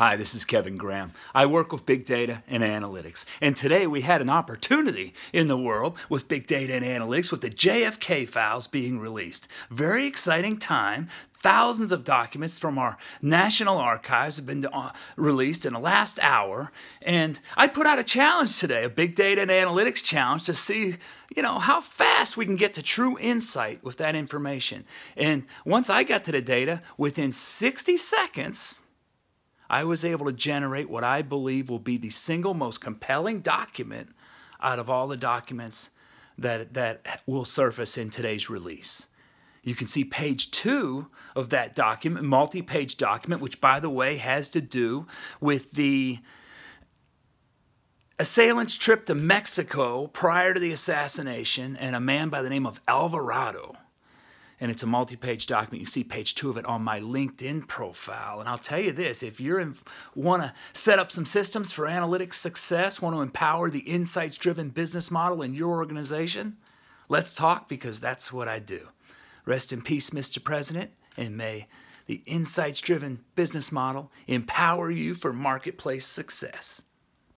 Hi, this is Kevin Graham. I work with big data and analytics. And today we had an opportunity in the world with big data and analytics with the JFK files being released. Very exciting time. Thousands of documents from our National Archives have been released in the last hour. And I put out a challenge today, a big data and analytics challenge to see, you know, how fast we can get to true insight with that information. And once I got to the data, within 60 seconds, I was able to generate what I believe will be the single most compelling document out of all the documents that will surface in today's release. You can see page 2 of that document, multi-page document, which, by the way, has to do with the assailant's trip to Mexico prior to the assassination and a man by the name of Alvarado. And it's a multi-page document. You see page 2 of it on my LinkedIn profile. And I'll tell you this, if you want to set up some systems for analytics success, want to empower the insights-driven business model in your organization, let's talk, because that's what I do. Rest in peace, Mr. President, and may the insights-driven business model empower you for marketplace success.